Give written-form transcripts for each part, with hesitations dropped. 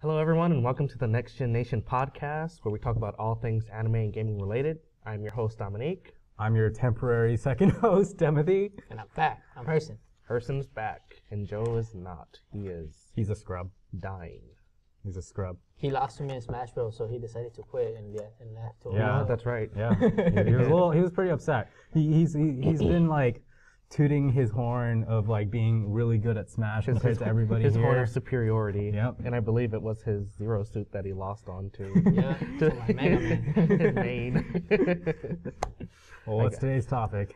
Hello everyone and welcome to the Next-Gen Nation podcast where we talk about all things anime and gaming related. I'm your host Dominique. I'm your temporary second host, Timothy. And I'm back. I'm Herson. Herson's back. And Joe is not. He is... He's a scrub. Dying. He's a scrub. He lost to me in Smash Bros, so he decided to quit and left. Yeah, that's right. Yeah. he was pretty upset. He's been like tooting his horn of like being really good at Smash compared to everybody here. His horn of superiority. Yep. And I believe it was his Zero suit that he lost on to. Yeah, to my man. His main. Well, what's today's topic?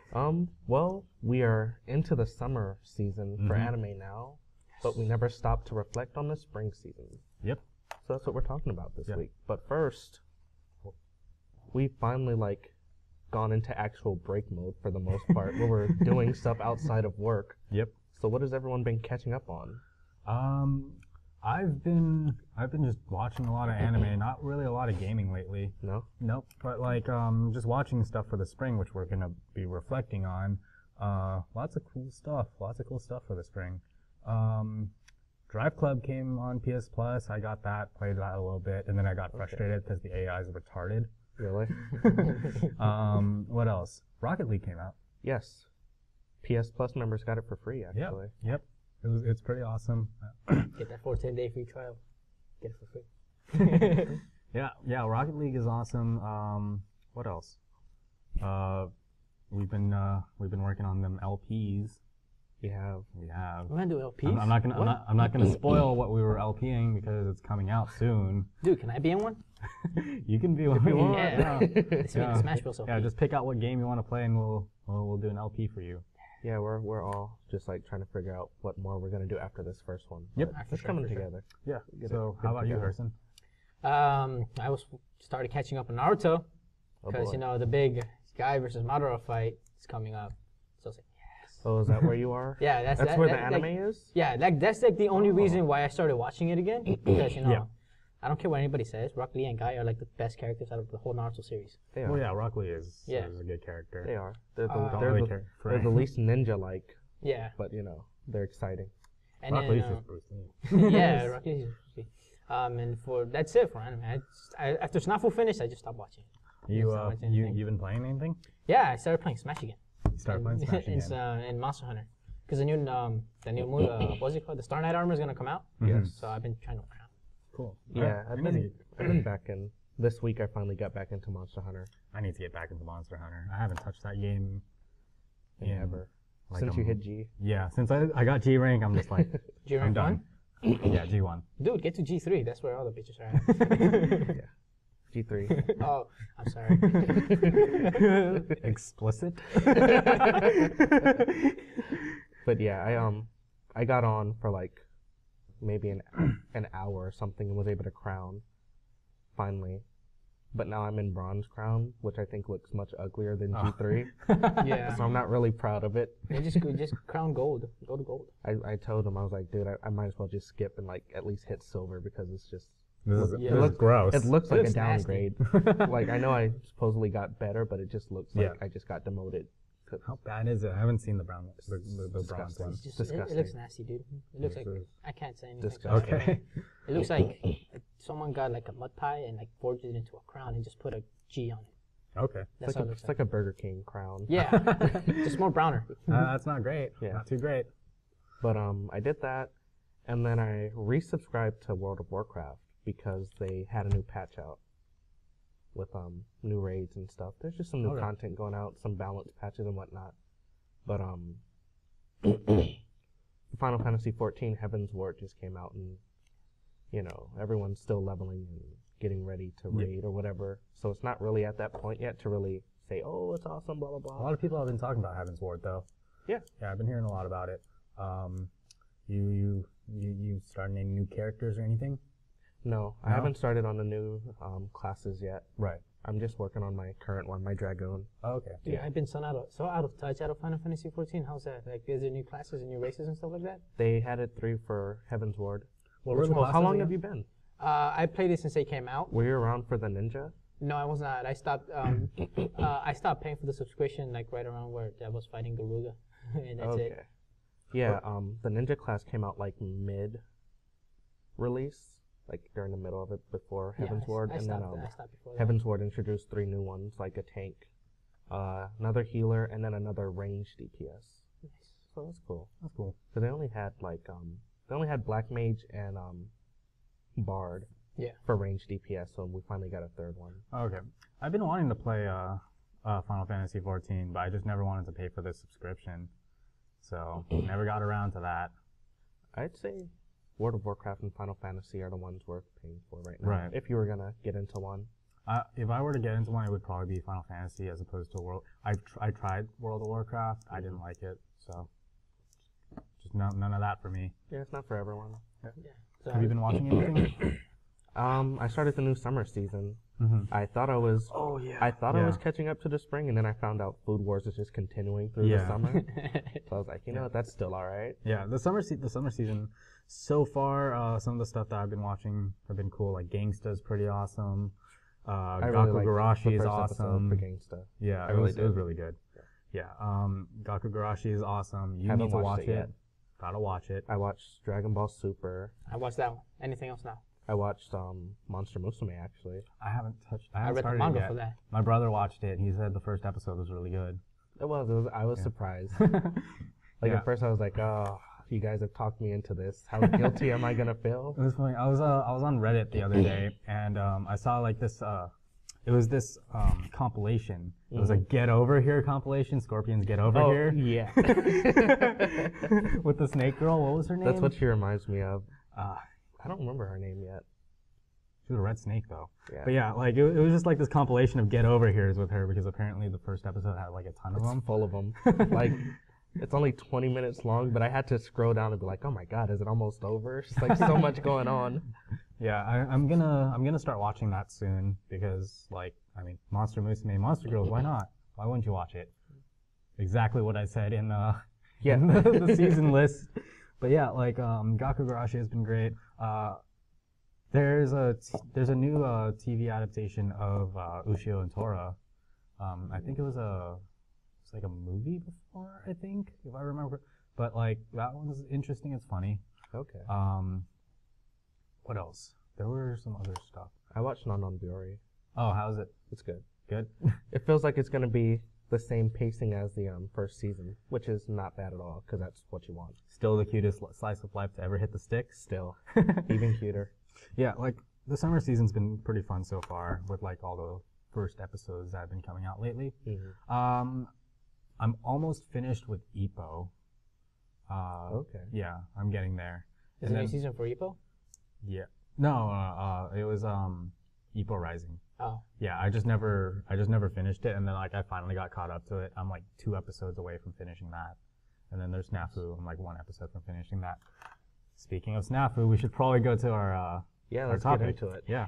Well, we are into the summer season for anime now, but we never stop to reflect on the spring season. Yep. So that's what we're talking about this week. But first, we finally like gone into actual break mode for the most part, where we're doing stuff outside of work. Yep. So what has everyone been catching up on? I've been just watching a lot of anime, not really a lot of gaming lately. No? Nope. But like just watching stuff for the spring, which we're gonna be reflecting on. Lots of cool stuff for the spring. Drive Club came on PS Plus. I got that, played that a little bit, and then I got frustrated because the AI is retarded. Really? What else? Rocket League came out. Yes. PS Plus members got it for free, actually. Yep. It's pretty awesome. Get that 14-day free trial. Get it for free. yeah. Rocket League is awesome. What else? We've been working on them LPs. We have. We're gonna do LPs. I'm not gonna spoil what we were LPing because it's coming out soon. Dude, can I be in one? You can be one. If you want. Yeah. Smash Bros. LP. Yeah, just pick out what game you want to play, and we'll do an LP for you. Yeah, we're all just like trying to figure out what more we're gonna do after this first one. Yep, it's coming together. Yeah. So how about you, Herson? I started catching up on Naruto because the big Guy versus Madara fight is coming up. So it's like, oh, is that where you are? Yeah, that's where the anime is? Yeah, that's like the only reason why I started watching it again. Because, I don't care what anybody says. Rock Lee and Guy are like the best characters out of the whole Naruto series. They are. Well, yeah, Rock Lee is a good character. They are. They're the least ninja-like. Yeah. But, they're exciting. And Rock Lee's just Bruce Lee. Yeah, Rock Lee's just Bruce Lee. That's it for anime. After Snafu finished, I just stopped watching. You been playing anything? Yeah, I started playing Smash again. Start playing Smash again. In Monster Hunter, because the new movie, what's it called? The Star Knight armor is gonna come out. Yes. So I've been trying to learn. Cool. Yeah, right. I've been back in. This week I finally got back into Monster Hunter. I need to get back into Monster Hunter. I haven't touched that game ever. Like since you hit G. Yeah, since I got G rank, I'm just like G rank I'm done. Yeah, G1. Dude, get to G3. That's where all the bitches are at. Yeah. G3. Oh, I'm sorry. Explicit. But yeah, I got on for like maybe an hour or something and was able to crown finally. But now I'm in bronze crown, which I think looks much uglier than G3. Yeah. So I'm not really proud of it. Yeah, just crown gold. Go to gold. I told him, I was like, dude, I might as well just skip and like at least hit silver because it's just. It looks gross. It looks like a downgrade. Like, I know I supposedly got better, but it just looks like I just got demoted. How bad is it? I haven't seen the brown one. The bronze one. It's disgusting. It looks nasty, dude. It looks like I can't say anything. Disgusting. Okay. It looks like someone got like a mud pie and like forged it into a crown and just put a G on it. Okay. That's how it looks. It's like a Burger King crown. Yeah. Just more browner. That's not great. Yeah. Not too great. But I did that, and then I resubscribed to World of Warcraft. Because they had a new patch out with new raids and stuff. There's just some new content going out, some balance patches and whatnot. But Final Fantasy XIV, Heavensward just came out, and everyone's still leveling and getting ready to raid or whatever. So it's not really at that point yet to really say, oh, it's awesome, blah blah blah. A lot of people have been talking about Heavensward though. Yeah. Yeah, I've been hearing a lot about it. You starting any new characters or anything? No, I haven't started on the new classes yet. Right. I'm just working on my current one, my Dragoon. Oh, okay. Dude, I've been so out of touch out of Final Fantasy XIV. How's that? Like, is there new classes and new races and stuff like that? They had it through for Heavensward. Well, how long have you been? I played it since they came out. Were you around for the Ninja? No, I was not. I stopped. I stopped paying for the subscription like right around where I was fighting Garuga, and that's it. Okay. Yeah. The Ninja class came out like mid-release. like during the middle of it before Heavensward, and then Heavensward introduced three new ones, like a tank, another healer, and then another ranged DPS. Nice. So that's cool. That's cool. So they only had like they only had Black Mage and Bard. Yeah. For ranged DPS, so we finally got a third one. Okay. I've been wanting to play Final Fantasy XIV, but I just never wanted to pay for the subscription, so never got around to that. I'd say World of Warcraft and Final Fantasy are the ones worth paying for right now. Right. If you were gonna get into one. If I were to get into one, it would probably be Final Fantasy as opposed to World. I tried World of Warcraft. I didn't like it, so just none of that for me. Yeah, it's not for everyone. Yeah. Yeah. So have you been watching anything? I started the new summer season. Mm-hmm. I thought I was. Oh yeah. I thought I was catching up to the spring, and then I found out Food Wars is just continuing through the summer. So I was like, you know what, that's still all right. Yeah, the summer season. So far, some of the stuff that I've been watching have been cool. Like Gangsta is pretty awesome. Gakkougurashi is awesome. For Gangsta. Yeah, it was really good. Yeah. Gakkougurashi is awesome. You need to watch it. Gotta watch it. I watched Dragon Ball Super. I watched that one. Anything else now? I watched Monster Musume, actually. I haven't read the manga for that. My brother watched it, and he said the first episode was really good. It was I was surprised. At first I was like, oh, you guys have talked me into this. How guilty am I gonna feel? It was funny. I was on Reddit the other day, and I saw like this. It was this compilation. It was a Get Over Here compilation. Scorpions Get Over Here. Yeah. With the snake girl. What was her name? That's what she reminds me of. I don't remember her name yet. She was a red snake, though. Yeah. But yeah, like it was just like this compilation of Get Over Here's with her, because apparently the first episode had like a ton of them. Full of them. Like it's only 20 minutes long, but I had to scroll down and be like, oh my god, is it almost over? It's like so much going on. Yeah, I'm gonna start watching that soon, because like Monster Musume, Monster Girls, why not? Why wouldn't you watch it? Exactly what I said in the season list. But yeah, like Gakkougurashi has been great. There's a new TV adaptation of Ushio and Tora. I think it's like a movie before, I think, if I remember. But like that one's interesting. It's funny. Okay. What else? There were some other stuff. I watched Nanonbyori. Oh, how's it? It's good. Good. It feels like it's gonna be the same pacing as the first season, which is not bad at all, because that's what you want. Still the cutest slice of life to ever hit the stick. Still. Even cuter. Yeah, like the summer season's been pretty fun so far, with like all the first episodes that have been coming out lately. Mm-hmm. I'm almost finished with Ippo. Okay. Yeah, I'm getting there. Is there a new season for Ippo? Yeah. No, it was Ippo Rising. Oh. Yeah, I just never finished it, and then like I finally got caught up to it. I'm like 2 episodes away from finishing that, and then there's Snafu. I'm like 1 episode from finishing that. Speaking of Snafu, we should probably go to our topic. Get into it. Yeah.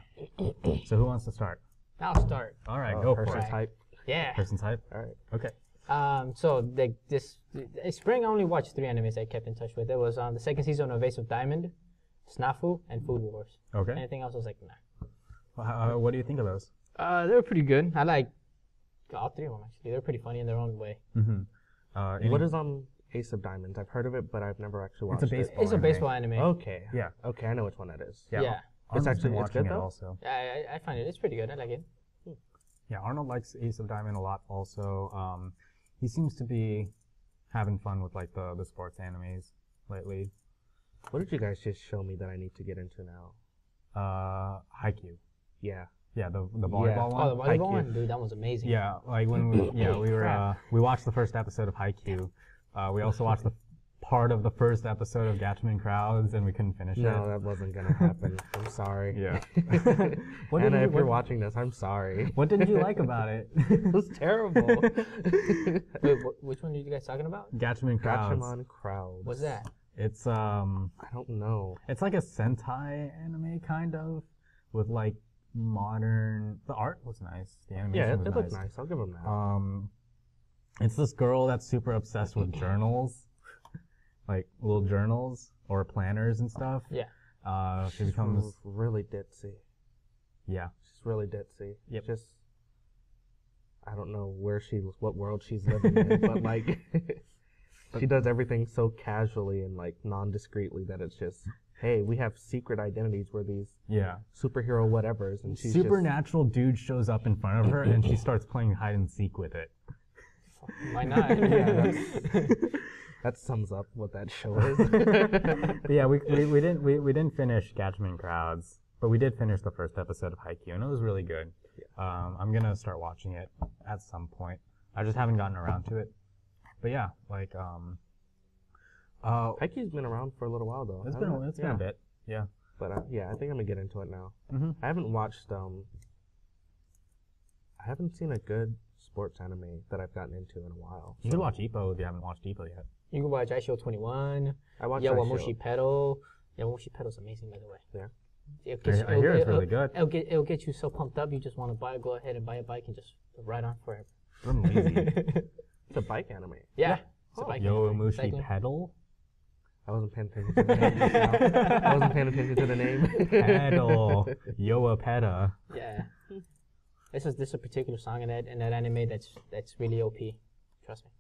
So who wants to start? I'll start. All right, go for it. Person type. Yeah. Person type. All right. Okay. So spring I only watched 3 animes I kept in touch with. It was the second season of Ace of Diamond, Snafu, and Food Wars. Okay. Anything else I was like, nah. What do you think of those? They were pretty good. I like all 3 of them, actually. They're pretty funny in their own way. Mm-hmm. What is Ace of Diamonds? I've heard of it, but I've never actually watched it. It's a baseball anime. Okay. Yeah. Okay, I know which one that is. Yeah. It's actually good, though? Also. Yeah, I find it's pretty good. I like it. Yeah, Arnold likes Ace of Diamond a lot also. He seems to be having fun with like the sports animes lately. What did you guys just show me that I need to get into now? Haikyuu. Yeah. Yeah, the volleyball one. Oh, the volleyball one? Dude, that was amazing. Yeah, like when we watched the first episode of Haikyuu. We also watched the part of the first episode of Gatchaman Crowds, and we couldn't finish it. No, that wasn't gonna happen. I'm sorry. Yeah. Anna, if you're watching this, I'm sorry. What didn't you like about it? It was terrible. Wait, which one are you guys talking about? Gatchaman Crowds. Gatchaman Crowds. What's that? It's I don't know. It's like a Sentai anime kind of, with like modern. The art was nice. The animation was nice. Yeah, it looked nice. I'll give them that. It's this girl that's super obsessed with journals, like little journals or planners and stuff. Yeah. She becomes really ditzy. Yeah. She's really ditzy. Yep. Just I don't know what world she's living in, but like she does everything so casually and like non-discreetly that it's just hey, we have secret identities where these superhero whatevers, and she's supernatural dude shows up in front of her and she starts playing hide and seek with it. Why not? That sums up what that show is. Yeah, we didn't finish Gatchaman Crowds, but we did finish the first episode of Haikyuu, and it was really good. I'm gonna start watching it at some point. I just haven't gotten around to it. But yeah, like Haikyuu's been around for a little while though. It's been a bit. Yeah. But yeah, I think I'm gonna get into it now. I haven't watched I haven't seen a good sports anime that I've gotten into in a while. You can watch Ippo if you haven't watched Ippo yet. You can watch ISHO 21. I watched Yowamushi Pedal. Yowamushi Pedal's amazing, by the way. Yeah. I hear it's really good. It'll get you so pumped up, you just want to buy. Go ahead and buy a bike and just ride on forever. I'm lazy. It's a bike anime. Yeah. It's a bike Yowamushi Pedal. I wasn't paying attention to the name. I wasn't paying attention to the name. Pedal. Yowa-peda. Yeah. This is a particular song in that anime that's really OP. Trust me.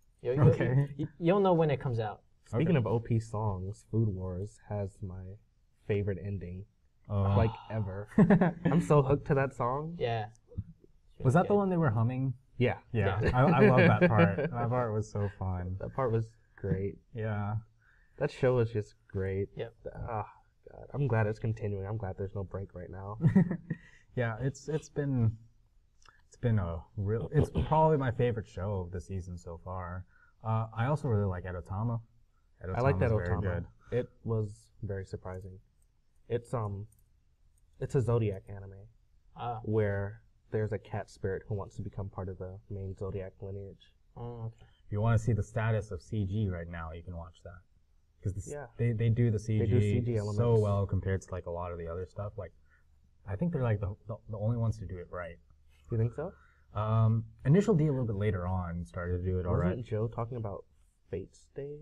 You'll know when it comes out. Speaking of OP songs, Food Wars has my favorite ending. Like ever. I'm so hooked to that song. Yeah. Was that the one they were humming? Yeah. Yeah. I love that part. That part was so fun. That part was great. Yeah. That show was just great. Yep. God. I'm glad it's continuing. I'm glad there's no break right now. Yeah, it's probably my favorite show of the season so far. I also really like Edotama. I like that Edotama. Very good. It was very surprising. It's a Zodiac anime where there's a cat spirit who wants to become part of the main Zodiac lineage. Okay. If you want to see the status of CG right now, you can watch that because they do the CG, elements so well compared to like a lot of the other stuff. Like, I think they're like the only ones to do it right. You think so? Initial D a little bit later on started to do it all right. Wasn't Joe talking about Fate's Day?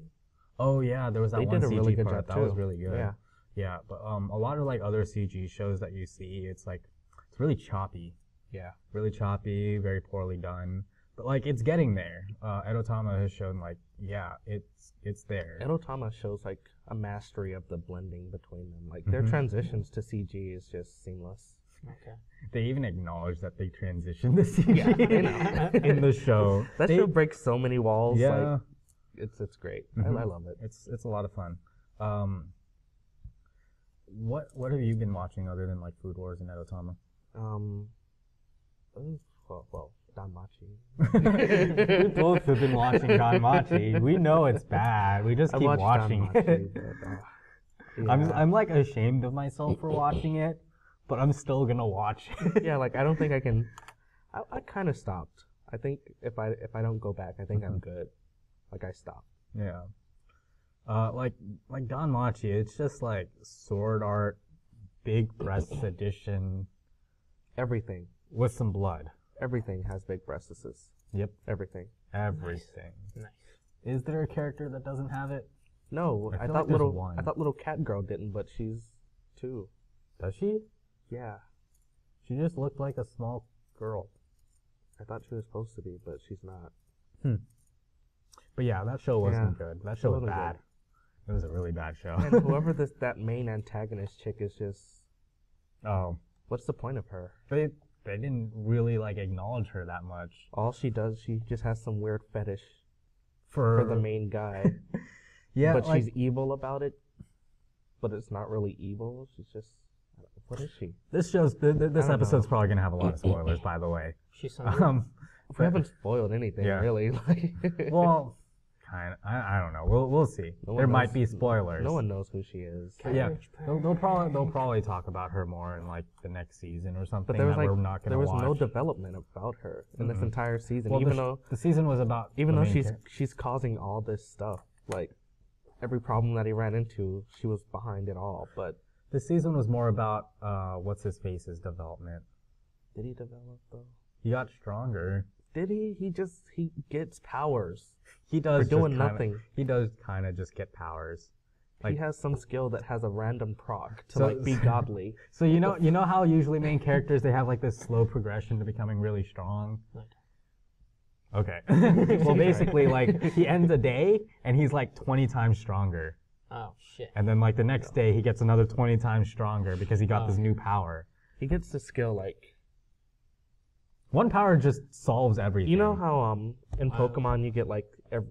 Oh yeah, there was that one CG part that was really good. Yeah. Yeah, but a lot of like other CG shows that you see, it's really choppy. Yeah, really choppy, very poorly done. But like it's getting there. Edotama has shown it's there. Edotama shows like a mastery of the blending between them. Like their transitions to CG is just seamless. Okay. They even acknowledge that they transitioned to CG in the show. That show breaks so many walls. Yeah, like, it's great. I love it. It's a lot of fun. What have you been watching other than like Food Wars and Edotama? Well, Danmachi. We both have been watching Danmachi. We know it's bad. We just keep watching it. I'm like ashamed of myself for watching it, but I'm still gonna watch it. Yeah, like I don't think I can. I kind of stopped. I think if I don't go back, I think I'm good. Like I stopped. Yeah. Like Danmachi, it's just like sword art, big breasts edition. Everything. With some blood. Everything has big breastises. Yep. Everything. Nice. Is there a character that doesn't have it? No. I thought little cat girl didn't, but she's 2. Does she? Yeah. She just looked like a small girl. I thought she was supposed to be, but she's not. But yeah, that show wasn't good. That show was bad. It was a really bad show. And whoever that main antagonist chick is just... Oh. What's the point of her? They didn't really, like, acknowledge her that much. All she does, she just has some weird fetish for the main guy. Yeah, but like, she's evil about it, but it's not really evil. She's just... What is she? This episode's probably going to have a lot of spoilers, by the way. She's we haven't spoiled anything, really. Like, well... I don't know. We'll see. There might be spoilers. No one knows who she is. Yeah, they'll probably talk about her more in like the next season or something. But there was no development about her in this entire season. Well, even though the season was about, even though she's causing all this stuff, like every problem that he ran into, she was behind it all. But the season was more about what's his face's development. Did he develop though? He got stronger. Did he? He gets powers. He does. For doing nothing. He does kind of just get powers. Like, he has some skill that has a random proc to be godly. So you know how usually main characters they have like this slow progression to becoming really strong. Okay. Well, basically, like he ends a day and he's like 20 times stronger. Oh shit! And then like the next day, he gets another 20 times stronger because he got this new power. He gets the skill like. One power just solves everything. You know how in Pokemon you get like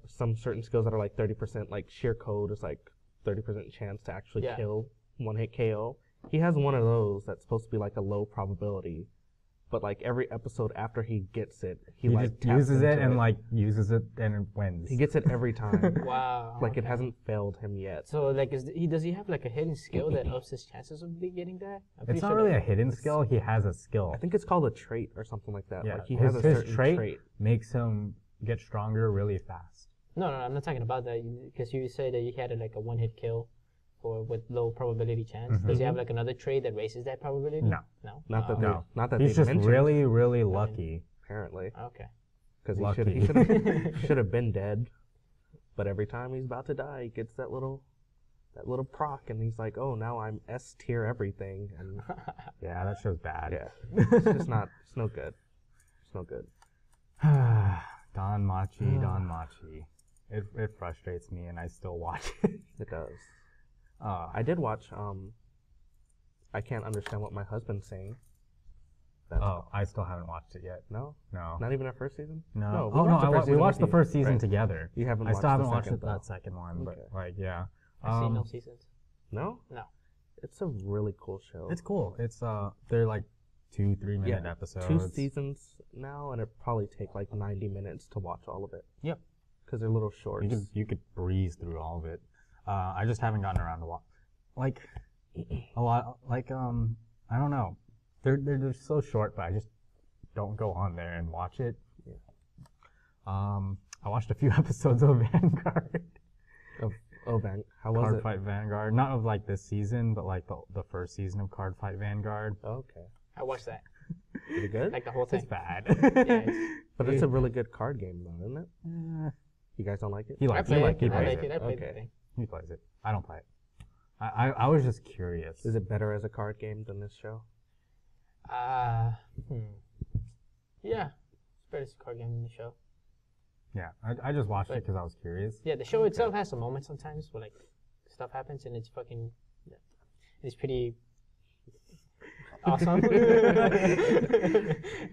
some certain skills that are like 30%, like sheer code is like 30% chance to actually kill, one hit KO. He has one of those that's supposed to be like a low probability, but like every episode after he gets it, he like just uses it and like uses it and it wins. He gets it every time. Wow. Like it hasn't failed him yet. So like does he have like a hidden skill that ups his chances of getting that? It's not really a hidden skill. He has a skill. I think it's called a trait or something like that. Yeah. Like he has a certain trait makes him get stronger really fast. No, I'm not talking about that because you say that he had like a one hit kill. Or with low probability chance. Mm-hmm. Does he have like another trait that raises that probability? No. Not that. He's just mentioned. really lucky. Apparently. Okay. Because he should have been dead, but every time he's about to die, he gets that little proc, and he's like, oh, now I'm S tier everything. And yeah, that show's bad. Yeah, it's just not. It's no good. It's no good. Danmachi. It frustrates me, and I still watch it. It does. I did watch, I Can't Understand What My Husband's Saying. I still haven't watched it yet. No? Not even our first season? No. We watched the first season together. You haven't watched the second one? I still haven't watched that second one, but, like, yeah. I've seen no seasons. No? No. It's a really cool show. It's cool. It's, they're, like, 2-3 minute episodes. 2 seasons now, and it'd probably take, like, 90 minutes to watch all of it. Yep. Because they're little shorts. You could breeze through all of it. I just haven't gotten around to watch, like, a lot, like, I don't know, they're so short, but I just don't go on there and watch it. Yeah. I watched a few episodes of Vanguard. How was it? Card Fight Vanguard, not of, like, this season, but, like, the first season of Card Fight Vanguard. Okay. I watched that. Is it good? Like, the whole thing. It's bad. But it's a really good card game, though, isn't it? You guys don't like it? I played the thing. He plays it. I don't play it. I was just curious. Is it better as a card game than this show? Yeah. It's better as a card game than the show. Yeah. I just watched it because I was curious. Yeah, the show itself has some moments sometimes where, like, stuff happens and it's fucking... It's pretty... awesome.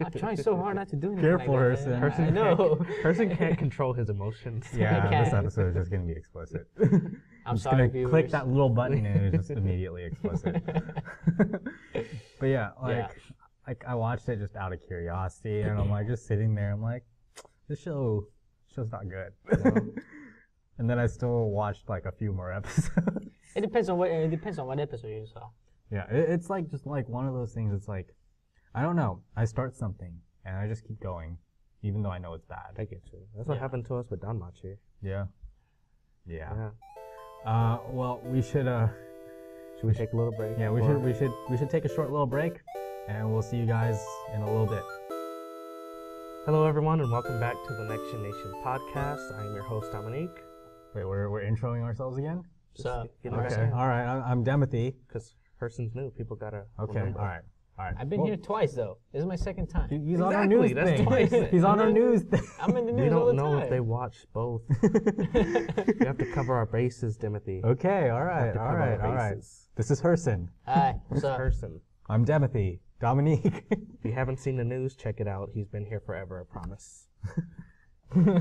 I'm trying so hard not to do anything. Careful, Herson. I know. Herson can't control his emotions. Yeah, this episode is just going to be explicit. I'm sorry, viewers. Just click that little button and it's just immediately explicit. But yeah, like I watched it just out of curiosity, and I'm like just sitting there. I'm like, this show's not good. And then I still watched like a few more episodes. It depends on what episode you saw. Yeah, it's like just like one of those things. It's like, I don't know. I start something and I just keep going, even though I know it's bad. I get you. That's what happened to us with Danmachi. Yeah. Well, we should. Should we take a little break? Yeah, we should take a short little break, and we'll see you guys in a little bit. Hello, everyone, and welcome back to the Next-Gen Nation podcast. I am your host, Dominique. Wait, we're introing ourselves again. Okay. All right. I'm Demethy. Person's new. People gotta. Okay. Remember. All right. I've been here twice though. This is my second time. He's on our news thing. Twice. He's on our news thing. I'm in the news all the time. We don't know if they watch both. We have to cover our bases, Demethy. Okay. All right. This is Herson. Hi. What's up? Herson. I'm Demethy. Dominique. If you haven't seen the news, check it out. He's been here forever. I promise. All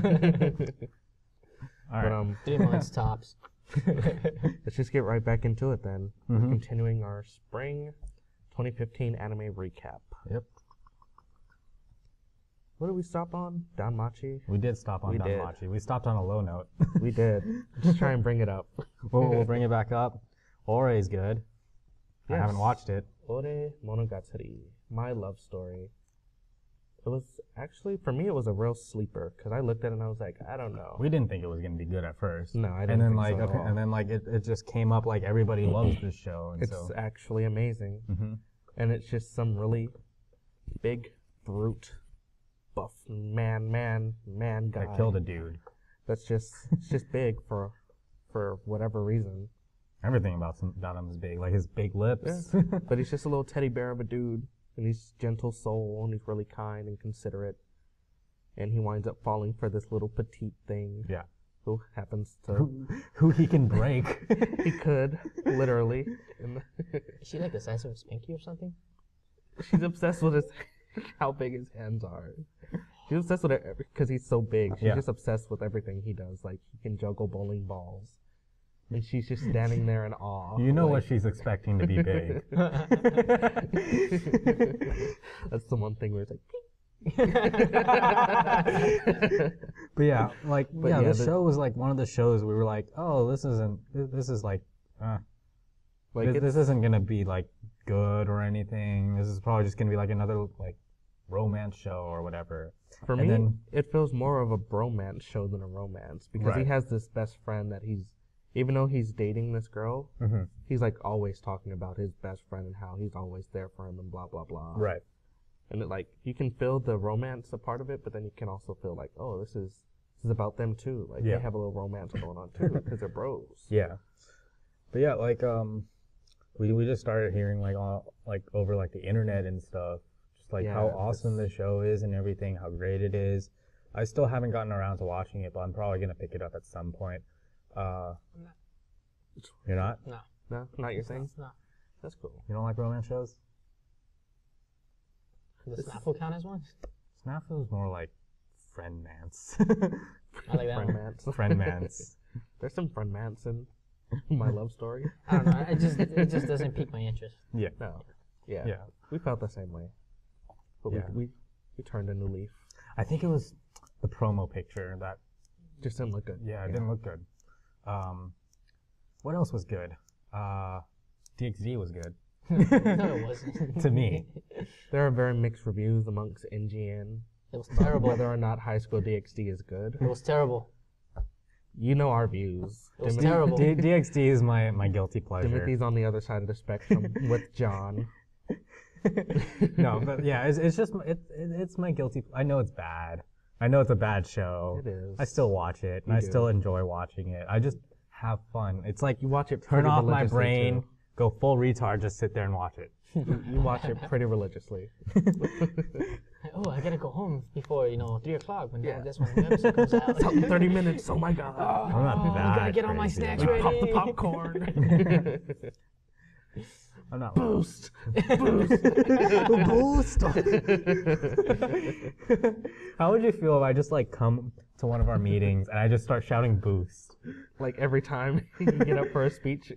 right. 3 months tops. Let's just get right back into it then. Mm-hmm. We're continuing our spring 2015 anime recap. Yep. What did we stop on? Danmachi? We did stop on Danmachi. We stopped on a low note. We did. Just try and bring it up. We'll bring it back up. Ore is good. Yes. I haven't watched it. Ore Monogatari, My Love Story. It was actually, for me, it was a real sleeper because I looked at it and I was like, I don't know. We didn't think it was going to be good at first. No, I didn't. And then it just came up like everybody loves this show. And it's actually amazing, and it's just some really big brute buff man guy that killed a dude. That's just it's just big for whatever reason. Everything about him is big, like his big lips. Yeah. But he's just a little teddy bear of a dude. And he's a gentle soul, and he's really kind and considerate. And he winds up falling for this little petite thing. Yeah. who happens to... who he can break. He could, literally. Is she like the size of his pinky or something? She's obsessed with his... how big his hands are. She's obsessed with it because he's so big. She's just obsessed with everything he does. Like, he can juggle bowling balls. And she's just standing there in awe. You know, like, what she's expecting to be big. That's the one thing where it's like... But yeah, like, but yeah, the show was like one of the shows we were like, oh, this isn't, this is like this isn't gonna be like good or anything. This is probably just gonna be like another like romance show or whatever. For and me, then, it feels more of a bromance show than a romance because he has this best friend that he's, even though he's dating this girl, he's like always talking about his best friend and how he's always there for him and blah blah blah. Right. And it, like, you can feel the romance a part of it, but then you can also feel like, oh, this is about them too. Like, they have a little romance going on too because they're bros. Yeah. But yeah, like, we just started hearing like all, like over like the internet and stuff, just like how awesome this show is and everything, how great it is. I still haven't gotten around to watching it, but I'm probably gonna pick it up at some point. You're not? No. No, not your thing. No. That's cool. You don't like romance shows? Does Snafu count as one? Snafu is more like friendmance. I like that friendmance. Friendmance. There's some friendmance in My Love Story. I don't know. It just doesn't pique my interest. Yeah. No. Yeah. Yeah. We felt the same way. But we turned a new leaf. I think it was the promo picture that just didn't look good. Yeah, it didn't look good. What else was good? DxD was good. No, it wasn't. To me. There are very mixed reviews amongst NGN. It was terrible. Whether or not High School DxD is good. It was terrible. You know our views. It was terrible. DxD is my guilty pleasure. Timothy's on the other side of the spectrum with John. No, but yeah, it's just, it's my guilty, I know it's bad. I know it's a bad show. It is. I still watch it, and I still enjoy watching it. I just have fun. It's like, you watch it, turn off my brain. Go full retard, just sit there and watch it. You watch it pretty religiously. Oh, I gotta go home before, 3 o'clock when this one episode comes out. 30 minutes, oh my god. Oh, I'm not that gotta get all my snacks ready. Pop the popcorn. I'm not Boost! Boost! Boost! How would you feel if I just like come to one of our meetings and I just start shouting boost? Like every time you get up for a speech?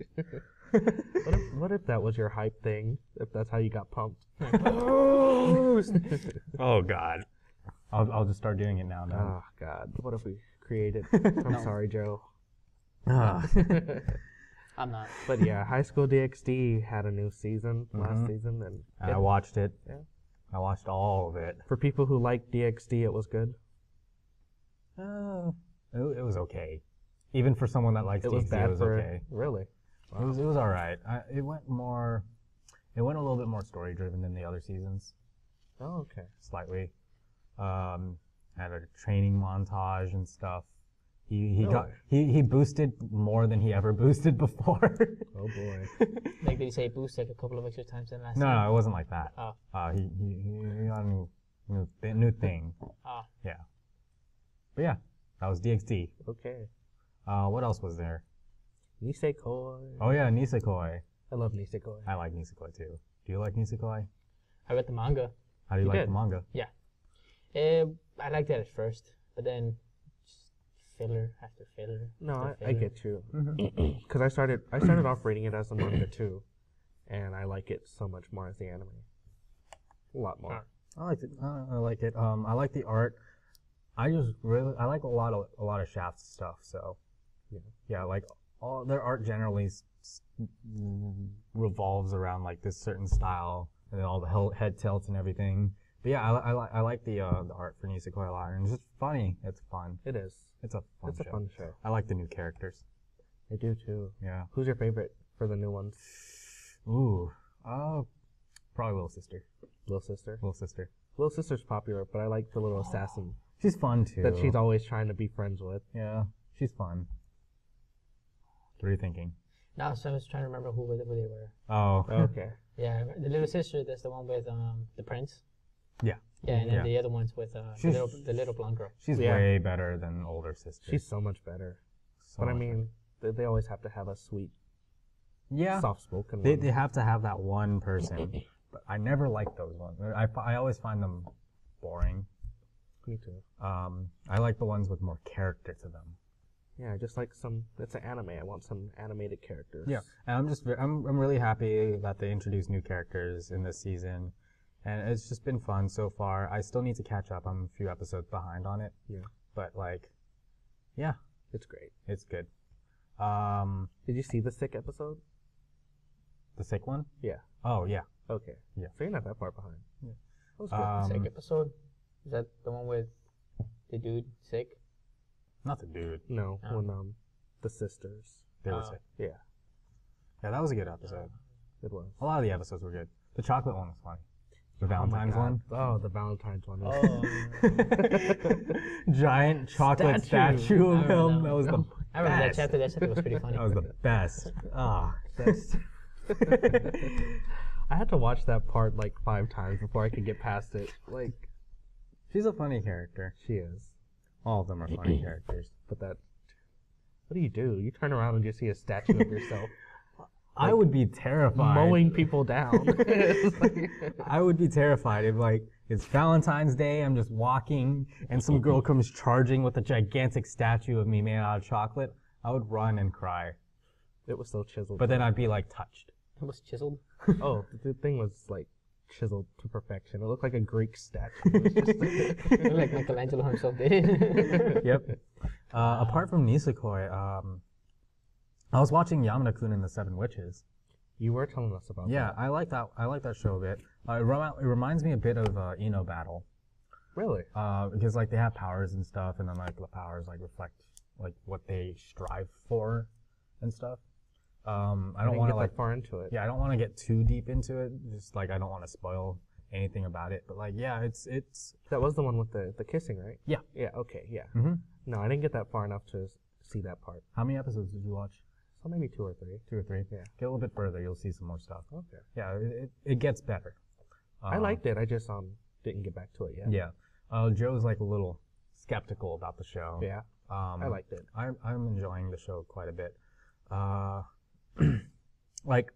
What if that was your hype thing? If that's how you got pumped? Boost! Oh god, I'll just start doing it now. Oh god, what if we create it? I'm sorry, Joe. I'm not. But yeah, High School DxD had a new season last season, and I watched it. Yeah. I watched all of it. For people who like DxD, it was good. It was okay. Even for someone that likes DxD, it was okay. Really. Wow. It was all right. It went a little bit more story driven than the other seasons. Oh, okay. Slightly. Had a training montage and stuff. He boosted more than he ever boosted before. Oh boy. Like, did he say boost like a couple of extra times than last time? No, it wasn't like that. Oh. He got a new thing. Oh. Yeah. But yeah, that was DxD. Okay. What else was there? Nisekoi. Oh yeah, Nisekoi. I love Nisekoi. I like Nisekoi too. Do you like Nisekoi? I read the manga. How do you like the manga? Yeah. I liked it at first, but then just filler after filler. No, I get you. Because I started off reading it as the manga too, and I like it so much more as the anime. A lot more. I liked it. I like it. I like the art. I like a lot of Shaft's stuff. So yeah, like. All their art generally revolves around like this certain style, and then all the head tilts and everything. But yeah, I like the art for Nisekoi a lot, and it's just funny. It's fun. It is. It's a fun show. I like the new characters. I do too. Yeah. Who's your favorite for the new ones? Ooh, probably Little Sister. Little Sister's popular, but I like the little assassin. She's fun too. That she's always trying to be friends with. Yeah, she's fun. What are you thinking? No, so I was trying to remember who they were. Oh, okay. Yeah, the little sister, that's the one with the prince. Yeah. Yeah, and then the other one's with the little blonde girl. She's way better than older sister. She's so much better. So but I mean, they always have to have a sweet, soft-spoken one. They have to have that one person. But I never like those ones. I always find them boring. Me too. I like the ones with more character to them. Yeah, just like some. It's an anime. I want some animated characters. Yeah, and I'm really happy that they introduced new characters in this season, and it's just been fun so far. I still need to catch up. I'm a few episodes behind on it. Yeah. But like, yeah, it's great. It's good. Did you see the sick episode? The sick one? Yeah. Oh yeah. Okay. Yeah. So you're not that far behind. Yeah. That was good. The sick episode. Is that the one with the dude sick? Not the dude. No, when the sisters. They were sick. Yeah. Yeah, that was a good episode. It was. A lot of the episodes were good. The chocolate one was funny. The Valentine's one? Oh, the Valentine's one. Oh. Giant chocolate statue of him. That was the best. I remember that chapter. That chapter was pretty funny. That was the best. Ah. I had to watch that part like 5 times before I could get past it. Like, she's a funny character. She is. All of them are funny characters. But that... What do? You turn around and you see a statue of yourself. Like, I would be terrified. Mowing people down. I would be terrified if, like, it's Valentine's Day, I'm just walking, and some girl comes charging with a gigantic statue of me made out of chocolate. I would run and cry. It was so chiseled. But then I'd be, like, touched. It was chiseled? Oh, the thing was, like, chiseled to perfection. It looked like a Greek statue. It was just like Michelangelo himself did. Yep. Apart from Nisekoi, I was watching Yamada-kun and the Seven Witches. You were telling us about that. Yeah, I like that. I like that show a bit. It reminds me a bit of Ino Battle. Really? Because like they have powers and stuff, and then like the powers like reflect like what they strive for and stuff. I don't want to like far into it. Yeah, I don't want to get too deep into it. Just like I don't want to spoil anything about it. But like, yeah, it's. That was the one with the kissing, right? Yeah. Yeah. Okay. Yeah. Mm-hmm. No, I didn't get that far enough to see that part. How many episodes did you watch? So maybe 2 or 3. 2 or 3. Yeah. Get a little bit further, you'll see some more stuff. Okay. Yeah, it gets better. I liked it. I just didn't get back to it yet. Yeah. Joe's like a little skeptical about the show. Yeah. I liked it. I'm enjoying the show quite a bit. Like,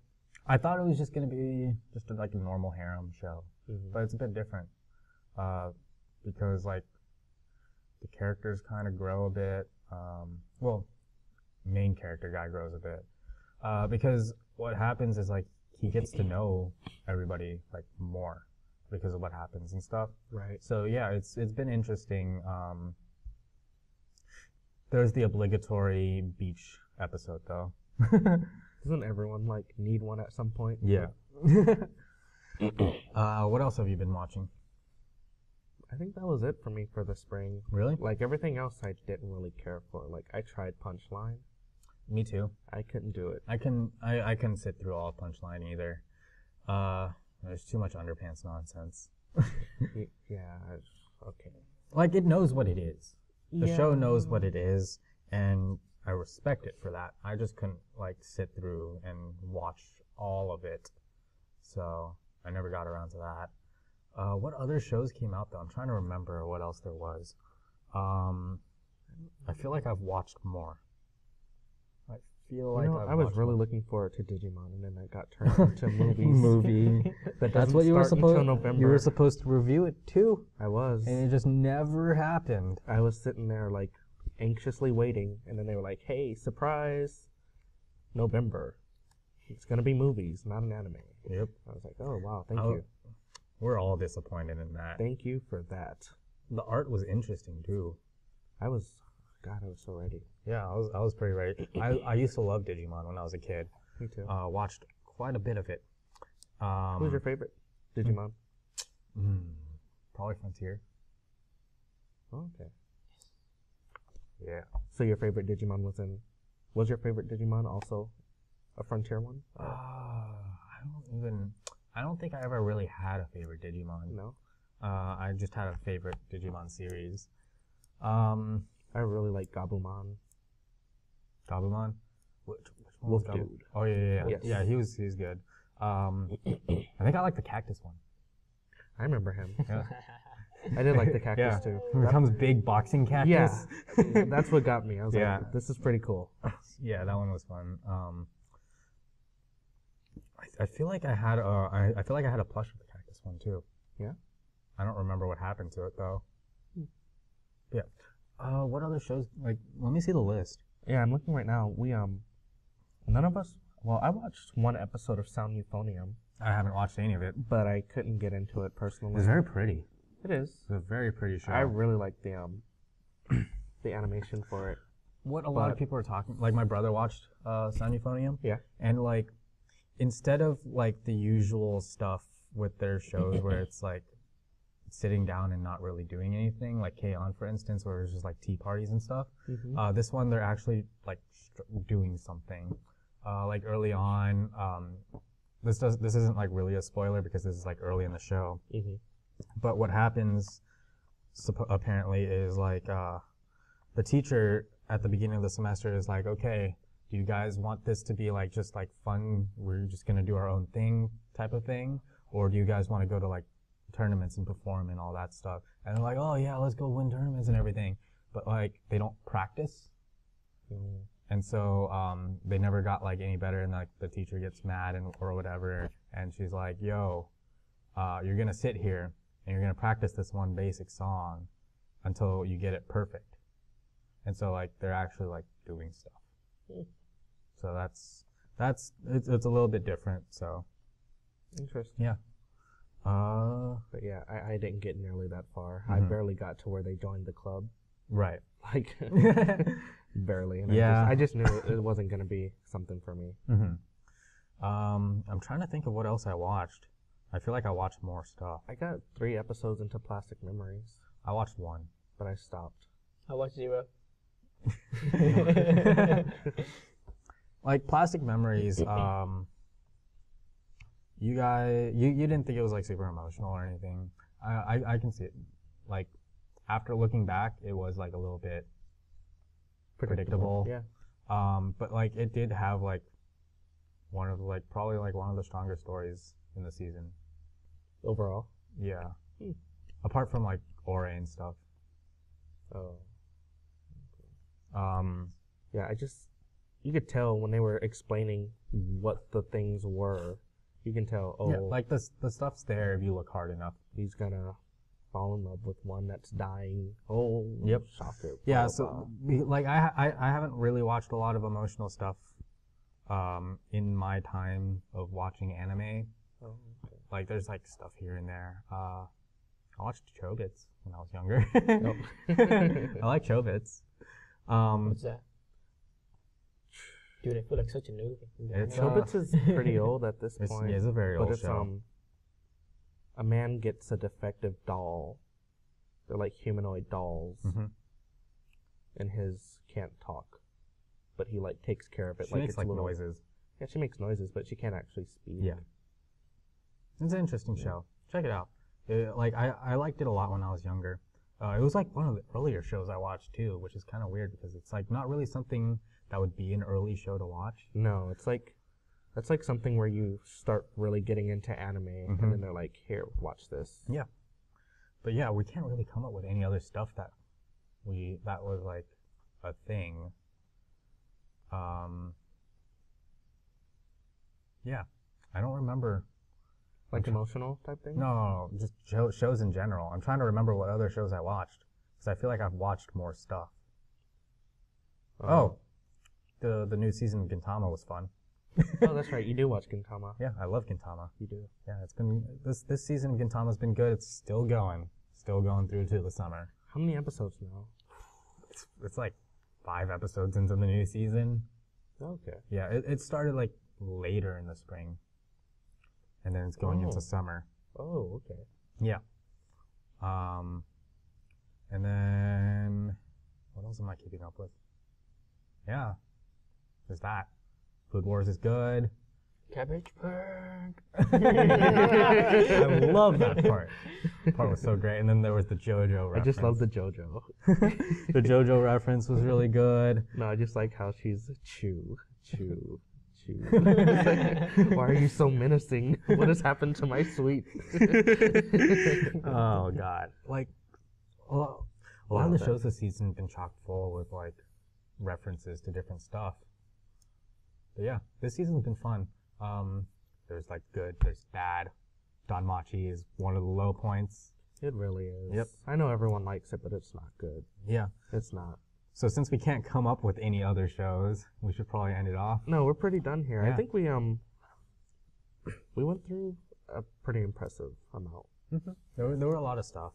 I thought it was just gonna be just like a normal harem show, but it's a bit different because like the characters kind of grow a bit. Well, main character guy grows a bit because what happens is like he gets to know everybody like more because of what happens and stuff. Right. So yeah, it's been interesting. There's the obligatory beach episode though. Doesn't everyone like need one at some point? Yeah. What else have you been watching? I think that was it for me for the spring. Really? Like everything else, I didn't really care for. Like I tried Punchline. Me too. I couldn't do it. I couldn't sit through all Punchline either. There's too much underpants nonsense. Yeah. Okay. Like it knows what it is. The show knows what it is, and I respect it for that. I just couldn't like sit through and watch all of it, so I never got around to that. What other shows came out though? I'm trying to remember what else there was. I feel like I've watched more. I feel like I was really looking forward to Digimon, and then that got turned into movies. Movie. That's what you were supposed. You were supposed to review it too. I was, and it just never happened. I was sitting there like, anxiously waiting, and then they were like, hey, surprise, November, it's gonna be movies, not an anime. Yep. I was like, oh wow, thank you. We're all disappointed in that. Thank you for that. The art was interesting too. I was so ready. Yeah, I was pretty ready. I used to love Digimon when I was a kid. Me too. Watched quite a bit of it. Who's your favorite Digimon? Probably Frontier. Okay. Yeah. So your favorite Digimon was your favorite Digimon also a Frontier one? I don't think I ever really had a favorite Digimon. No. I just had a favorite Digimon series. I really like Gabumon. Gabumon? Which one was Gabumon? Dude. Oh yeah. Yes. Yeah, he was good. I think I like the cactus one. I remember him. Yeah. I did like the cactus too. It becomes big boxing cactus. Yeah, that's what got me. I was like, this is pretty cool. Yeah, that one was fun. I feel like I had a I feel like I had a plush of the cactus one too. Yeah. I don't remember what happened to it though. Yeah. What other shows? Like, let me see the list. Yeah, I'm looking right now. We none of us. Well, I watched one episode of Sound Euphonium. I haven't watched any of it, but I couldn't get into it personally. It's very pretty. It is. It's a very pretty show. I really like the the animation for it. What a lot of people are talking. Like my brother watched Sound Euphonium. Yeah. And like, instead of like the usual stuff with their shows where it's like sitting down and not really doing anything, like K-On! For instance, where it's just like tea parties and stuff. Mm-hmm. This one, they're actually like doing something. Like early on, this isn't like really a spoiler because this is like early in the show. Mm-hmm. But what happens apparently is like the teacher at the beginning of the semester is like, okay, do you guys want this to be like just like fun? We're just gonna do our own thing type of thing, or do you guys want to go to like tournaments and perform and all that stuff? And they're like, oh yeah, let's go win tournaments and everything, but like they don't practice. Mm. And so they never got like any better, and like the teacher gets mad and or whatever, and she's like, yo, you're gonna sit here and you're gonna practice this one basic song until you get it perfect. And so like they're actually like doing stuff. Mm. So that's it's a little bit different. So interesting. Yeah. But yeah, I didn't get nearly that far. Mm-hmm. I barely got to where they joined the club. Right. Like, barely. And yeah. I just knew it wasn't going to be something for me. Mm-hmm. I'm trying to think of what else I watched. I feel like I watched more stuff. I got 3 episodes into Plastic Memories. I watched 1, but I stopped. I watched 0. Like, Plastic Memories, you guys, you didn't think it was like super emotional or anything. I can see it. Like after looking back, it was like a little bit predictable. Yeah. But like it did have like one of like probably like one of the stronger stories in the season overall. Yeah. Hmm. Apart from like Ore and stuff. Oh. Yeah. You could tell when they were explaining what the things were. You can tell, oh, yeah, like the stuff's there if you look hard enough. He's gonna fall in love with one that's dying. Oh, yep. Shocker. Yeah, so like I haven't really watched a lot of emotional stuff in my time of watching anime. Oh, okay. Like there's like stuff here and there. I watched Chobits when I was younger. I like Chobits. What's that? Dude, I feel like such a noob. Chobits is pretty old at this point. Yeah, it's a very old show. A man gets a defective doll. They're like humanoid dolls. Mm-hmm. And his can't talk. But he like takes care of it. She like makes it's like little noises. Yeah, she makes noises, but she can't actually speak. Yeah. It's an interesting show. Check it out. I liked it a lot when I was younger. It was like one of the earlier shows I watched too, which is kind of weird because it's like not really something that would be an early show to watch. No, it's like that's like something where you start really getting into anime, mm-hmm. and then they're like, here, watch this. Yeah. But yeah, we can't really come up with any other stuff that was like a thing. Yeah. I don't remember. Like emotional type thing? No, just shows in general. I'm trying to remember what other shows I watched because I feel like I've watched more stuff. Oh. The new season of Gintama was fun. Oh, that's right. You do watch Gintama. Yeah, I love Gintama. You do. Yeah, it's been this season of Gintama's been good. It's still going through to the summer. How many episodes now? It's like 5 episodes into the new season. Okay. Yeah, it started like later in the spring, and then it's going into summer. Oh, okay. Yeah. And then what else am I keeping up with? Yeah. There's that. Food Wars is good. Cabbage Bird. I love that part. That part was so great. And then there was the JoJo reference. I just love the JoJo. The JoJo reference was really good. No, I just like how she's chew, chew, you? Like, why are you so menacing? What has happened to my sweet? Oh God! Like, well, a lot of the shows this season have been chock full with like references to different stuff. But yeah, this season's been fun. There's like good, there's bad. Danmachi is one of the low points. It really is. Yep. I know everyone likes it, but it's not good. Yeah. It's not. So since we can't come up with any other shows, we should probably end it off. No, we're pretty done here. Yeah. I think we went through a pretty impressive amount. Mm-hmm. There were a lot of stuff.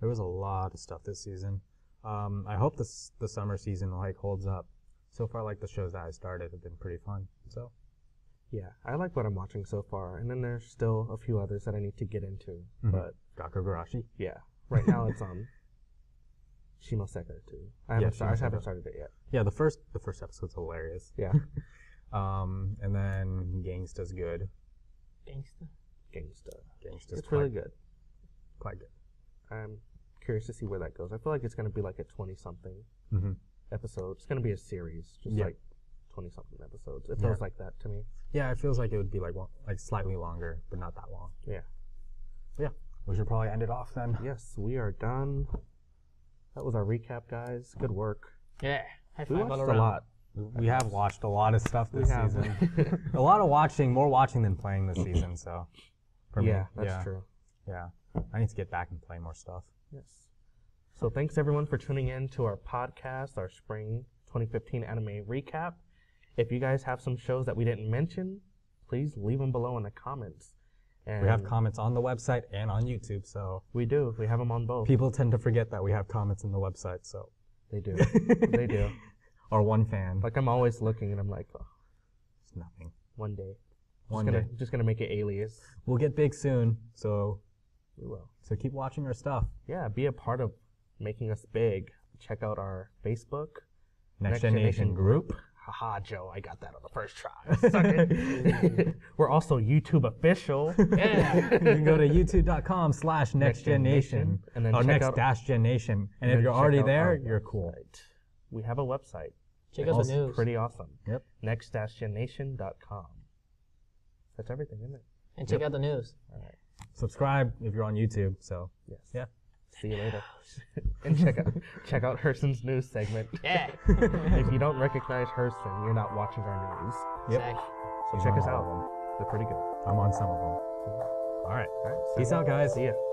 There was a lot of stuff this season. I hope the summer season like holds up. So far, like the shows that I started have been pretty fun. So. Yeah, I like what I'm watching so far, and then there's still a few others that I need to get into. Mm-hmm. But Gakkougurashi. Yeah, right now it's on Shimoseka too. I haven't started it yet. Yeah, the first episode's hilarious. Yeah, and then Gangsta's good. Gangsta's it's really good. Quite good. I'm curious to see where that goes. I feel like it's gonna be like a 20-something mm-hmm. episode. It's gonna be a series, just yeah. like 20-something episodes. It feels yeah. like that to me. Yeah, it feels like it would be like slightly longer, but not that long. Yeah. Yeah. We should probably end it off then. Yes, we are done. That was our recap, guys. Good work. Yeah. We watched a lot. We have watched a lot of stuff this season. A lot of watching, more watching than playing this season, so. For yeah, me, that's yeah. true. Yeah. I need to get back and play more stuff. Yes. So thanks everyone for tuning in to our podcast, our spring 2015 anime recap. If you guys have some shows that we didn't mention, please leave them below in the comments. And we have comments on the website and on YouTube, so... We do. We have them on both. People tend to forget that we have comments on the website, so... They do. They do. Or one fan. Like, I'm always looking and I'm like, oh, it's nothing. One day. Just gonna make it alias. We'll get big soon, so... We will. So keep watching our stuff. Yeah, be a part of making us big. Check out our Facebook. Next-Gen Nation group. Haha, Joe, I got that on the first try. Suck it. We're also YouTube official. Yeah. You can go to youtube.com/nextgennation. And then next-gen nation. And if you're already there, you're cool. Website. We have a website. Check out the news. Pretty awesome. Yep. next-gennation.com. That's everything, isn't it? And check out the news. All right. Subscribe if you're on YouTube. So, yes. Yeah. See you later. And check out Herson's news segment. Yeah. If you don't recognize Herson, you're not watching our news. Yep. Exactly. So check us out. They're pretty good. I'm on some of them. All right. Peace out, guys. See ya.